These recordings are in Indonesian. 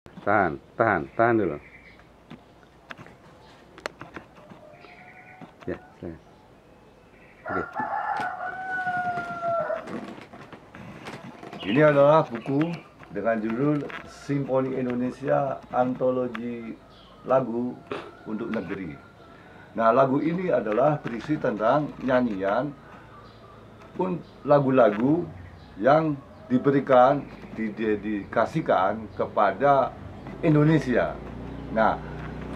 Tahan dulu. Ya, saya. Oke. Ini adalah buku dengan judul Simfoni Indonesia Antologi Lagu untuk Negeri. Nah, lagu ini adalah berisi tentang nyanyian lagu-lagu yang diberikan, didedikasikan kepada Indonesia. Nah,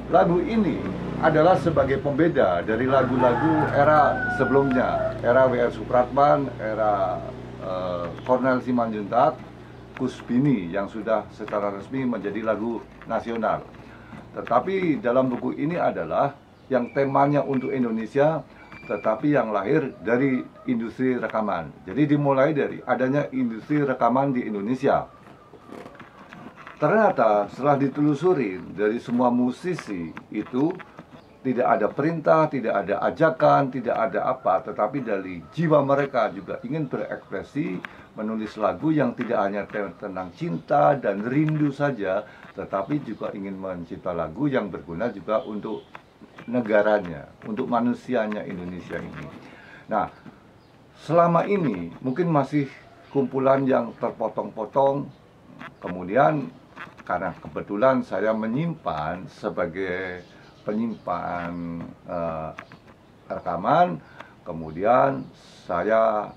lagu ini adalah sebagai pembeda dari lagu-lagu era sebelumnya, era WR Supratman, era Cornel Simanjuntak, Kus Bini yang sudah secara resmi menjadi lagu nasional. Tetapi dalam buku ini adalah yang temanya untuk Indonesia, tetapi yang lahir dari industri rekaman. Jadi dimulai dari adanya industri rekaman di Indonesia. Ternyata setelah ditelusuri dari semua musisi itu, tidak ada perintah, tidak ada ajakan, tidak ada apa, tetapi dari jiwa mereka juga ingin berekspresi, menulis lagu yang tidak hanya tentang cinta dan rindu saja, tetapi juga ingin mencipta lagu yang berguna juga untuk negaranya, untuk manusianya Indonesia ini. Nah, selama ini mungkin masih kumpulan yang terpotong-potong. Kemudian karena kebetulan saya menyimpan sebagai penyimpan rekaman, kemudian saya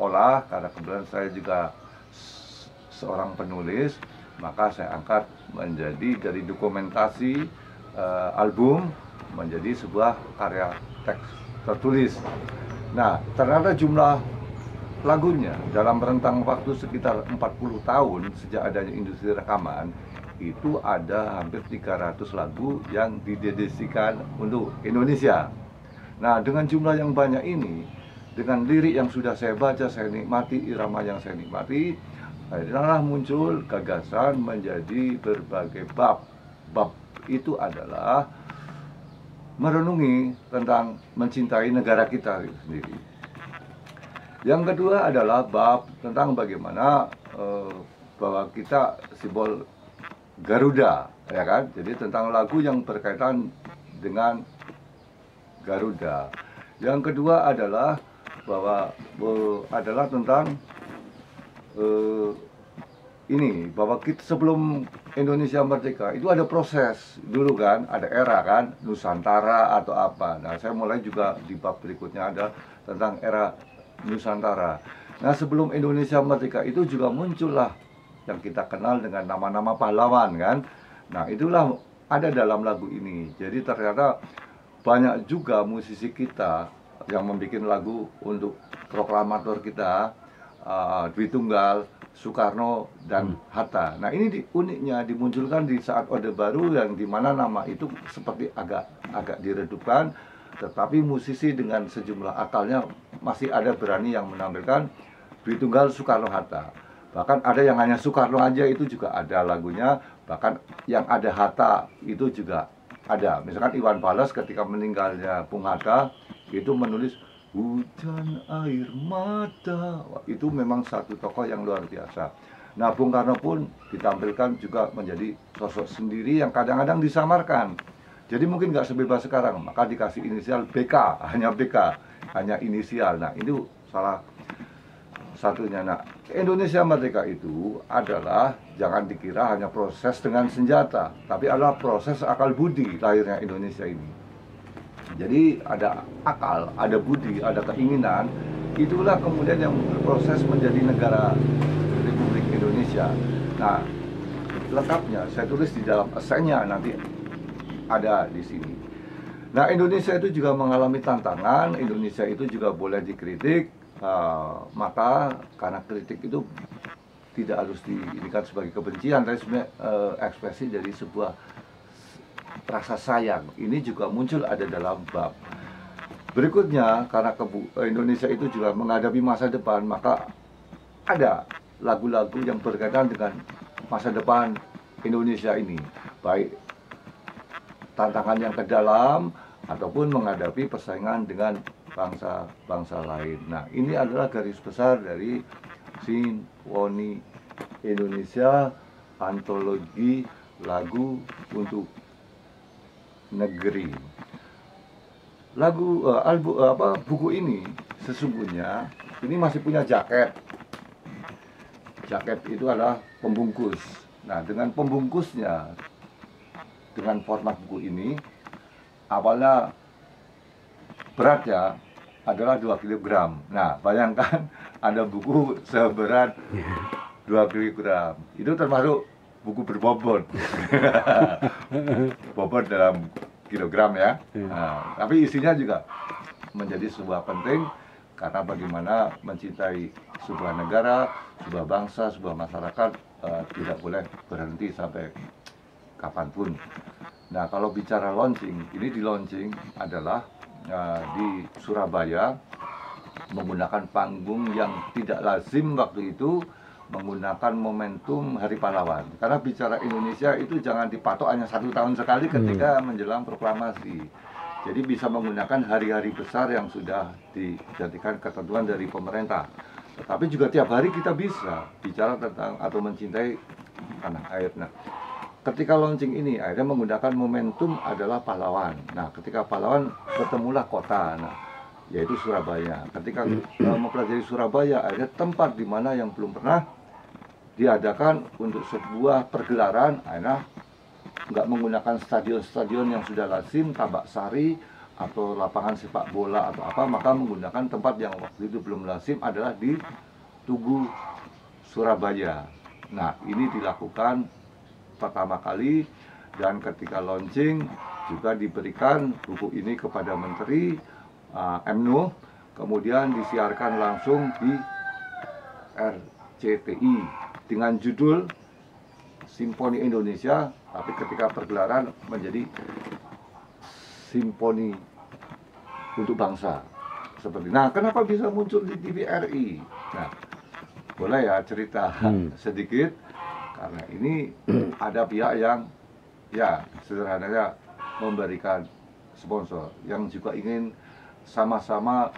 olah karena kebetulan saya juga seorang penulis, maka saya angkat menjadi dari dokumentasi album menjadi sebuah karya teks tertulis. Nah, ternyata jumlah lagunya dalam rentang waktu sekitar 40 tahun sejak adanya industri rekaman itu ada hampir 300 lagu yang didedikasikan untuk Indonesia. Nah, dengan jumlah yang banyak ini, dengan lirik yang sudah saya baca, saya nikmati, irama yang saya nikmati, akhirnya muncul gagasan menjadi berbagai bab. Bab itu adalah merenungi tentang mencintai negara kita sendiri. Yang kedua adalah bab tentang bagaimana bahwa kita simbol Garuda, ya kan? Jadi tentang lagu yang berkaitan dengan Garuda. Yang kedua adalah bahwa adalah tentang ini, bahwa kita sebelum Indonesia merdeka itu ada proses dulu kan, ada era kan, Nusantara atau apa. Nah, saya mulai juga di bab berikutnya ada tentang era Nusantara. Nah, sebelum Indonesia merdeka itu juga muncullah yang kita kenal dengan nama-nama pahlawan kan. Nah, itulah ada dalam lagu ini. Jadi ternyata banyak juga musisi kita yang membuat lagu untuk proklamator kita, Dwi Tunggal, Soekarno, dan Hatta. Nah, ini uniknya dimunculkan di saat Orde Baru yang dimana nama itu seperti agak diredupkan, tetapi musisi dengan sejumlah akalnya masih ada berani yang menampilkan Dwi Tunggal, Soekarno, Hatta. Bahkan ada yang hanya Soekarno aja itu juga ada lagunya, bahkan yang ada Hatta itu juga ada. Misalkan Iwan Fals ketika meninggalnya Bung Hatta itu menulis Hujan Air Mata. Itu memang satu tokoh yang luar biasa. Nah, Bung Karno pun ditampilkan juga menjadi sosok sendiri yang kadang-kadang disamarkan. Jadi mungkin nggak sebebas sekarang, maka dikasih inisial BK, hanya inisial. Nah, itu salah satunya. Nah, Indonesia merdeka itu adalah jangan dikira hanya proses dengan senjata, tapi adalah proses akal budi lahirnya Indonesia ini. Jadi ada akal, ada budi, ada keinginan. Itulah kemudian yang berproses menjadi negara Republik Indonesia. Nah, lengkapnya saya tulis di dalam esennya, nanti ada di sini. Nah, Indonesia itu juga mengalami tantangan. Indonesia itu juga boleh dikritik, maka karena kritik itu tidak harus diindikan sebagai kebencian, tapi sebenarnya ekspresi dari sebuah rasa sayang. Ini juga muncul ada dalam bab berikutnya. Karena Indonesia itu juga menghadapi masa depan, maka ada lagu-lagu yang berkaitan dengan masa depan Indonesia ini, baik tantangan yang ke dalam ataupun menghadapi persaingan dengan bangsa-bangsa lain. Nah, ini adalah garis besar dari Simfoni Indonesia Antologi lagu untuk negeri. Lagu buku ini sesungguhnya ini masih punya jaket. Jaket itu adalah pembungkus. Nah, dengan pembungkusnya, dengan format buku ini, awalnya beratnya adalah 2 kilogram. Nah, bayangkan ada buku seberat 2 kilogram. Itu termasuk buku berbobot. Bobot dalam kilogram ya. Nah, tapi isinya juga menjadi sebuah penting, karena bagaimana mencintai sebuah negara, sebuah bangsa, sebuah masyarakat tidak boleh berhenti sampai kapanpun. Nah, kalau bicara launching, ini di launching adalah di Surabaya menggunakan panggung yang tidak lazim waktu itu, menggunakan momentum Hari Pahlawan. Karena bicara Indonesia itu jangan dipatok hanya 1 tahun sekali ketika menjelang proklamasi. Jadi bisa menggunakan hari-hari besar yang sudah dijadikan ketentuan dari pemerintah. Tetapi juga tiap hari kita bisa bicara tentang atau mencintai tanah air. Nah, ketika launching ini akhirnya menggunakan momentum adalah pahlawan. Nah, ketika pahlawan bertemulah kota, yaitu Surabaya. Ketika mempelajari Surabaya, ada tempat di mana yang belum pernah diadakan untuk sebuah pergelaran, akhirnya nggak menggunakan stadion-stadion yang sudah lazim, Tambaksari atau lapangan sepak bola atau apa, maka menggunakan tempat yang waktu itu belum lazim adalah di Tugu Surabaya. Nah, ini dilakukan pertama kali, dan ketika launching juga diberikan buku ini kepada Menteri MNU, kemudian disiarkan langsung di RCTI dengan judul Simfoni Indonesia, tapi ketika pergelaran menjadi Simfoni untuk Bangsa. Seperti, nah, kenapa bisa muncul di TVRI? Nah, boleh ya cerita sedikit, karena ini ada pihak yang ya sederhananya memberikan sponsor yang juga ingin sama-sama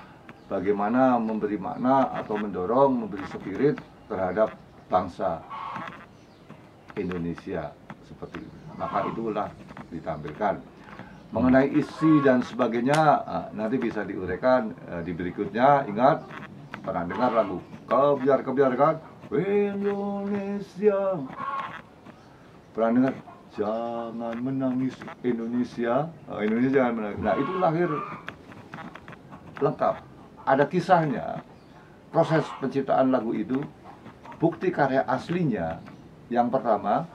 bagaimana memberi makna atau mendorong, memberi spirit terhadap bangsa Indonesia seperti itu. Maka itulah ditampilkan. Mengenai isi dan sebagainya nanti bisa diuraikan di berikutnya. Ingat, pernah dengar lagu kebiar-kebiar kan? Indonesia. Pernah dengar? Jangan menangis Indonesia. Indonesia jangan menangis. Nah, itu lahir lengkap, ada kisahnya, proses penciptaan lagu itu, bukti karya aslinya yang pertama,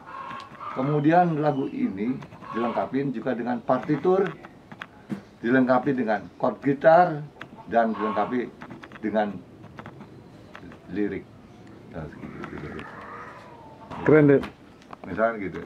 kemudian lagu ini dilengkapi juga dengan partitur, dilengkapi dengan chord gitar, dan dilengkapi dengan lirik. Keren deh. Misalnya gitu.